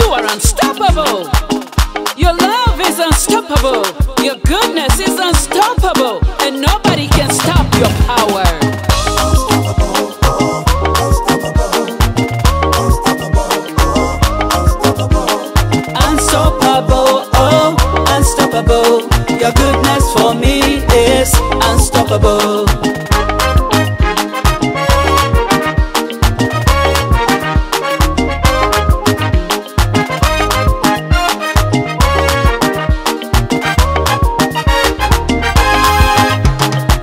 You are unstoppable. Your love is unstoppable. Your goodness is unstoppable. And nobody can stop your power. Unstoppable, oh, unstoppable. Your goodness for me is unstoppable.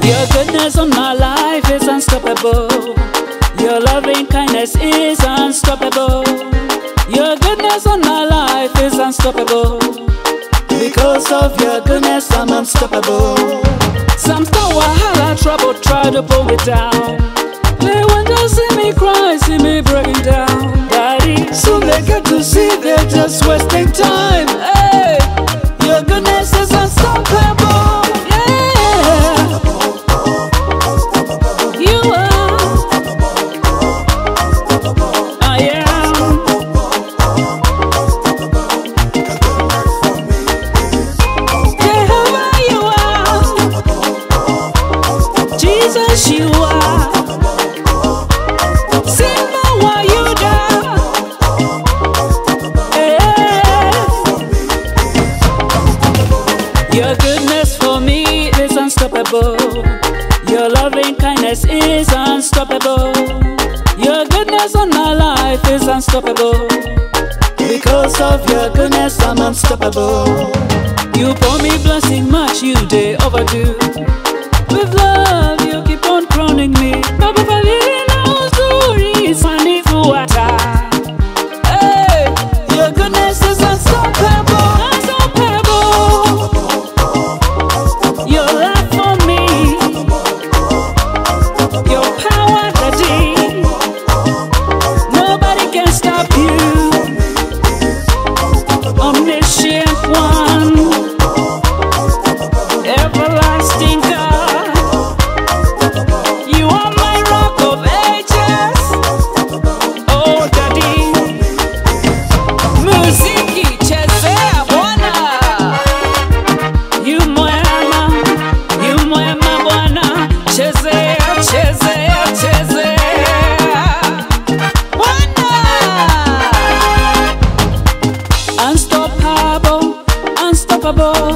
Your goodness on my life is unstoppable. Your loving kindness is unstoppable. Your goodness on my life is unstoppable. Because of your goodness, I'm unstoppable. Some still wahala, trouble, try to pull me down. They want to see me cry, see me breaking down. Daddy, soon they get to see they're just wasting time. Hey, your goodness is unstoppable. You are Simba, why you down? Your goodness for me is unstoppable. Your loving kindness is unstoppable. Your goodness on my life is unstoppable. Because of your goodness, I'm unstoppable. You pour me blessing much, you day overdue. With love, you keep on crowning me. Baba Valiri knows glory is funny for water. Hey, your goodness is unstoppable. Unstoppable. Your love for me. Your power, daddy. Nobody can stop you. Omniscient one. Everlasting God. Unstoppable, unstoppable.